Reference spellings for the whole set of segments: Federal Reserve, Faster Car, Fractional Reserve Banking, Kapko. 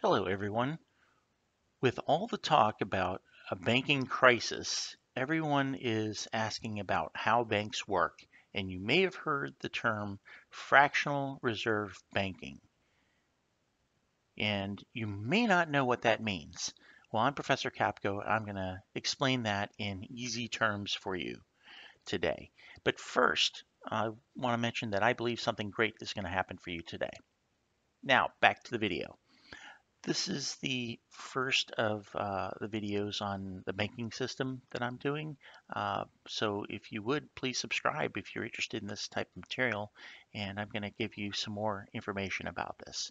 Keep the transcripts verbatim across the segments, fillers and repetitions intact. Hello, everyone. With all the talk about a banking crisis, everyone is asking about how banks work, and you may have heard the term fractional reserve banking. And you may not know what that means. Well, I'm Professor Kapko, and I'm going to explain that in easy terms for you today. But first, I want to mention that I believe something great is going to happen for you today. Now, back to the video. This is the first of uh, the videos on the banking system that I'm doing. Uh, so if you would, please subscribe if you're interested in this type of material, and I'm going to give you some more information about this.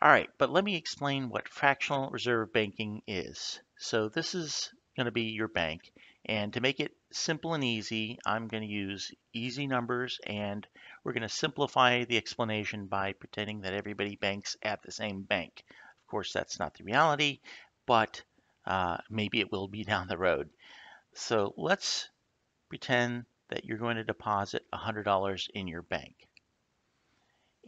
All right, but let me explain what fractional reserve banking is. So this is going to be your bank, and to make it simple and easy, I'm going to use easy numbers, and we're going to simplify the explanation by pretending that everybody banks at the same bank. Of course, that's not the reality, but uh, maybe it will be down the road. So let's pretend that you're going to deposit one hundred dollars in your bank.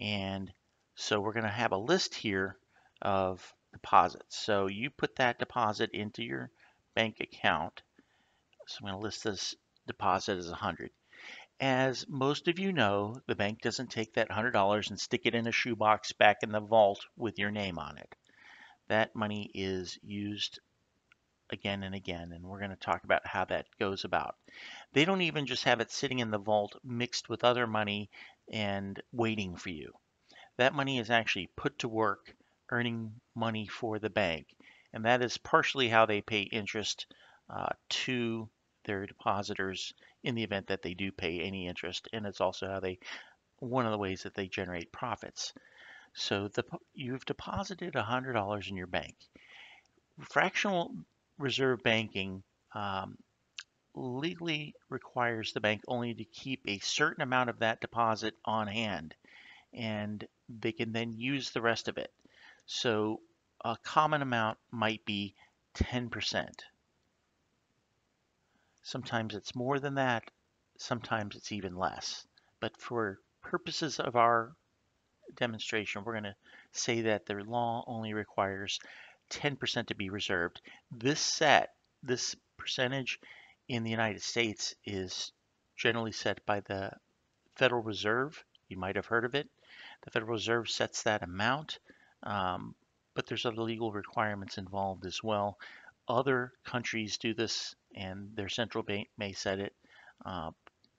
And so we're going to have a list here of deposits. So you put that deposit into your bank account. So I'm going to list this deposit as one hundred. As most of you know, the bank doesn't take that one hundred dollars and stick it in a shoebox back in the vault with your name on it. That money is used again and again, and we're going to talk about how that goes about. They don't even just have it sitting in the vault mixed with other money and waiting for you. That money is actually put to work earning money for the bank, and that is partially how they pay interest uh, to their depositors in the event that they do pay any interest, and it's also how they, one of the ways that they generate profits. So the, you've deposited one hundred dollars in your bank. Fractional reserve banking um, legally requires the bank only to keep a certain amount of that deposit on hand, and they can then use the rest of it. So a common amount might be ten percent. Sometimes it's more than that, sometimes it's even less. But for purposes of our demonstration, we're going to say that the law only requires ten percent to be reserved. This set, this percentage in the United States is generally set by the Federal Reserve. You might have heard of it. The Federal Reserve sets that amount, um, but there's other legal requirements involved as well. Other countries do this, and their central bank may set it, uh,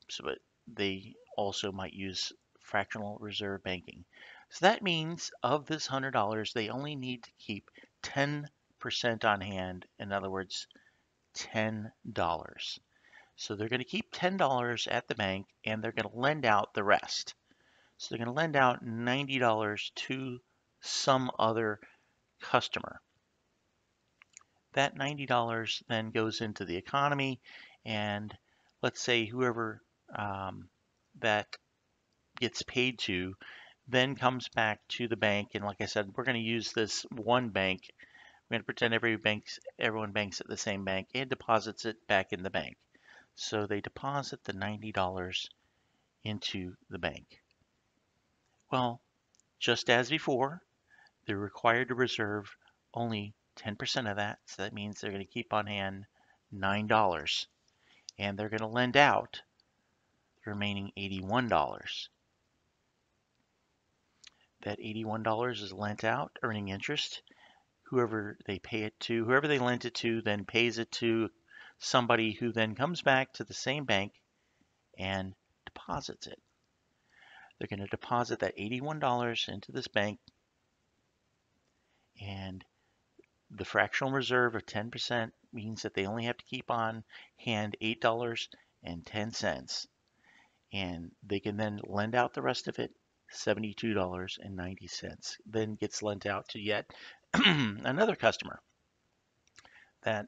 so but they also might use fractional reserve banking. So that means of this one hundred dollars, they only need to keep ten percent on hand. In other words, ten dollars. So they're going to keep ten dollars at the bank, and they're going to lend out the rest. So they're going to lend out ninety dollars to some other customer. That ninety dollars then goes into the economy, and let's say whoever um, that gets paid to then comes back to the bank, and like I said, we're going to use this one bank. We're going to pretend every banks, everyone banks at the same bank and deposits it back in the bank. So they deposit the ninety dollars into the bank. Well, just as before, they're required to reserve only ten percent of that, so that means they're going to keep on hand nine dollars, and they're going to lend out the remaining eighty-one dollars. That eighty-one dollars is lent out, earning interest. Whoever they pay it to, whoever they lent it to, then pays it to somebody who then comes back to the same bank and deposits it. They're going to deposit that eighty-one dollars into this bank, and the fractional reserve of ten percent means that they only have to keep on hand eight dollars and ten cents, and they can then lend out the rest of it. seventy-two dollars and ninety cents then gets lent out to yet another customer. That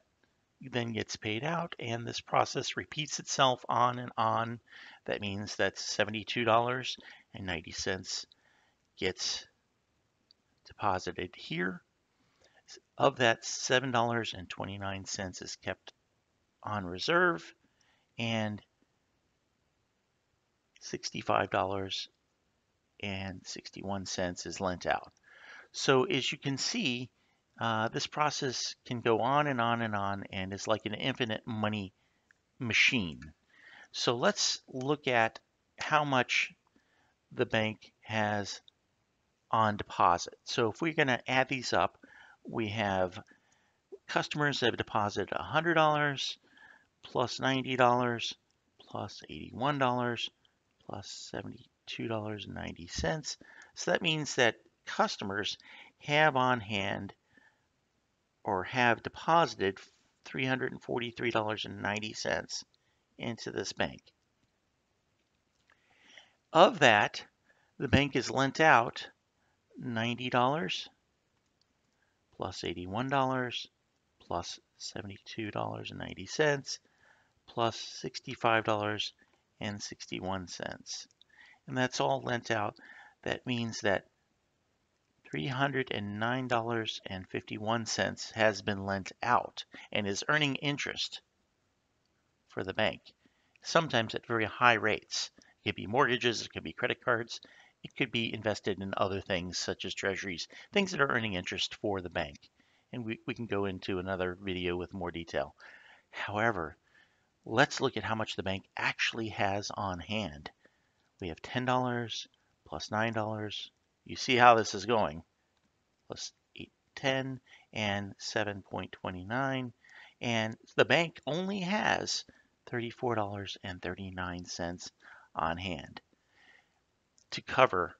then gets paid out, and this process repeats itself on and on. That means that seventy-two dollars and ninety cents gets deposited here. Of that, seven dollars and twenty-nine cents is kept on reserve, and sixty-five dollars and sixty-one cents is lent out. So as you can see, uh, this process can go on and on and on and is like an infinite money machine. So let's look at how much the bank has on deposit. So if we're going to add these up, we have customers that have deposited one hundred dollars plus ninety dollars plus eighty-one dollars plus seventy-two dollars and ninety cents. So that means that customers have on hand or have deposited three hundred forty-three dollars and ninety cents into this bank. Of that, the bank has lent out ninety dollars plus eighty-one dollars plus seventy-two dollars and ninety cents plus sixty-five dollars and sixty-one cents. And that's all lent out. That means that three hundred nine dollars and fifty-one cents has been lent out and is earning interest for the bank, sometimes at very high rates. It could be mortgages, it could be credit cards, it could be invested in other things such as treasuries, things that are earning interest for the bank. And we, we can go into another video with more detail. However, let's look at how much the bank actually has on hand. We have ten dollars plus nine dollars. You see how this is going. Plus eight ten and seven twenty-nine. And the bank only has thirty-four dollars and thirty-nine cents on hand to cover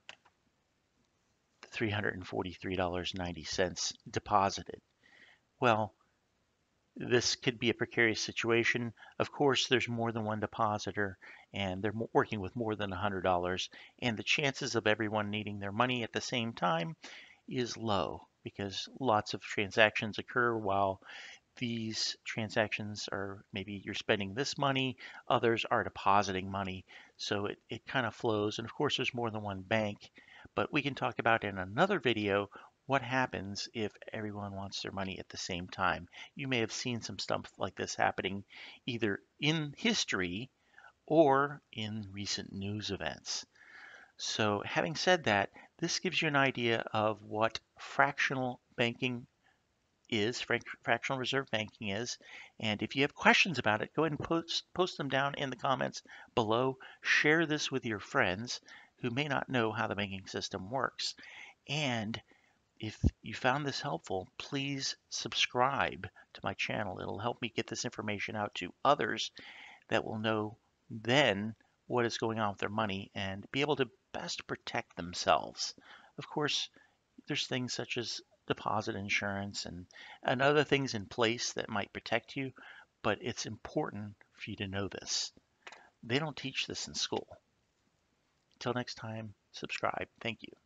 the three hundred forty-three dollars and ninety cents deposited. Well, this could be a precarious situation. Of course, there's more than one depositor and they're working with more than one hundred dollars, and the chances of everyone needing their money at the same time is low because lots of transactions occur while these transactions are, maybe you're spending this money, others are depositing money. So it, it kind of flows. And of course, there's more than one bank, but we can talk about in another video what happens if everyone wants their money at the same time. You may have seen some stuff like this happening either in history or in recent news events. So having said that, this gives you an idea of what fractional banking is, fractional reserve banking is. And if you have questions about it, go ahead and post, post them down in the comments below. Share this with your friends who may not know how the banking system works. And if you found this helpful, please subscribe to my channel. It'll help me get this information out to others that will know then what is going on with their money and be able to best protect themselves. Of course, there's things such as deposit insurance and, and other things in place that might protect you, but it's important for you to know this. They don't teach this in school. Until next time, subscribe. Thank you.